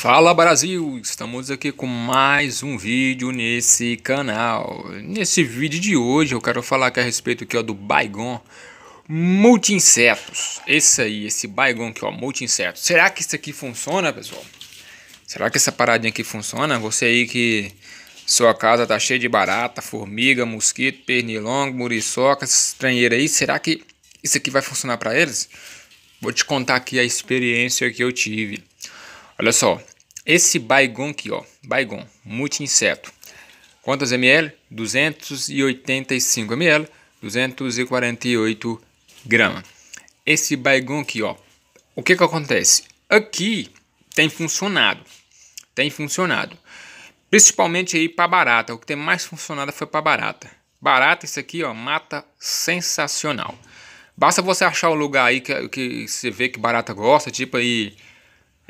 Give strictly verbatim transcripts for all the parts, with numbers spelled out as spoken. Fala Brasil, estamos aqui com mais um vídeo nesse canal. Nesse vídeo de hoje eu quero falar aqui a respeito aqui, ó, do Baygon multi-insetos. Esse aí, esse Baygon aqui, ó, multi-insetos. Será que isso aqui funciona, pessoal? Será que essa paradinha aqui funciona? Você aí que sua casa tá cheia de barata, formiga, mosquito, pernilongo, muriçoca, estranheira aí, será que isso aqui vai funcionar para eles? Vou te contar aqui a experiência que eu tive. Olha só, esse Baygon aqui, ó, Baygon multi-inseto. Quantas ml? duzentos e oitenta e cinco ml, duzentos e quarenta e oito gramas. Esse Baygon aqui, ó, o que que acontece? Aqui tem funcionado, tem funcionado. Principalmente aí para barata, o que tem mais funcionado foi para barata. Barata, isso aqui, ó, mata sensacional. Basta você achar o lugar aí que, que você vê que barata gosta, tipo aí...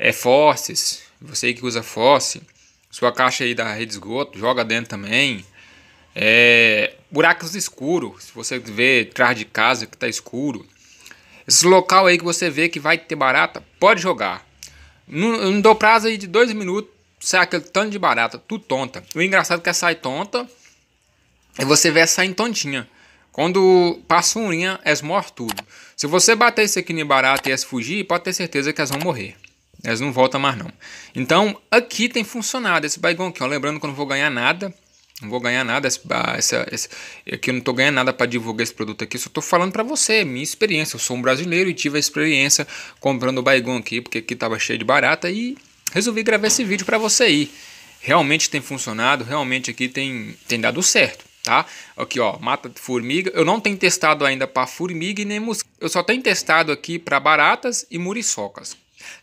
É fósseis, você que usa fósseis, sua caixa aí da rede de esgoto, joga dentro também. É, buracos escuros, se você vê atrás de casa que está escuro. Esse local aí que você vê que vai ter barata, pode jogar. Não, eu não dou prazo aí de dois minutos, sai aquele tanto de barata, tudo tonta. O engraçado é que ela sai tonta e você vê ela saindo tontinha. Quando passa um linha, elas morrem tudo. Se você bater isso aqui em barata e elas fugir, pode ter certeza que elas vão morrer. Elas não voltam mais não. Então aqui tem funcionado esse Baygon aqui, ó. Lembrando que eu não vou ganhar nada. Não vou ganhar nada essa, essa, aqui eu não estou ganhando nada para divulgar esse produto aqui. Eu só estou falando para você, minha experiência. Eu sou um brasileiro e tive a experiência comprando o Baygon aqui, porque aqui estava cheio de barata, e resolvi gravar esse vídeo para você aí. Realmente tem funcionado, realmente aqui tem, tem dado certo, tá? Aqui, ó, mata formiga. Eu não tenho testado ainda para formiga e nem mosquito. Eu só tenho testado aqui para baratas e muriçocas,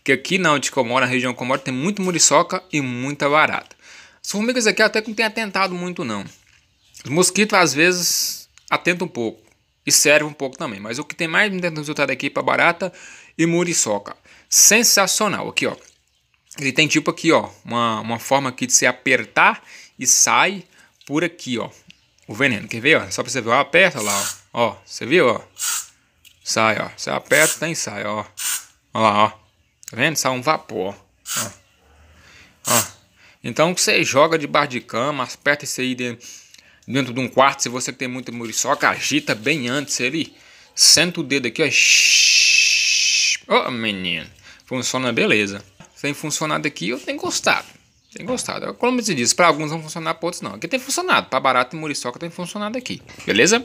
que aqui na onde eu moro, na região que eu moro, tem muito muriçoca e muita barata. As formigas aqui até que não tem atentado muito não. Os mosquitos às vezes atentam um pouco e servem um pouco também, mas o que tem mais resultado aqui é para barata e muriçoca. Sensacional aqui, ó. Ele tem tipo aqui, ó, uma, uma forma aqui de se apertar e sai por aqui, ó, o veneno. Quer ver, ó? Só para você ver, ó, aperta lá, ó. Ó, você viu, ó? Sai, ó. Você aperta, tem sai, ó. Olha lá, ó. Tá vendo? Sai um vapor. Ó. Ó. Então você joga debaixo de cama, aperta isso aí dentro, dentro de um quarto. Se você tem muita muriçoca, agita bem antes ele. Senta o dedo aqui, ó. Ó, oh, menino. Funciona, beleza. Tem funcionado aqui, eu tenho gostado. Tem gostado. Como se diz, para alguns vão funcionar, para outros não. Aqui tem funcionado. Para barato e muriçoca tem funcionado aqui. Beleza?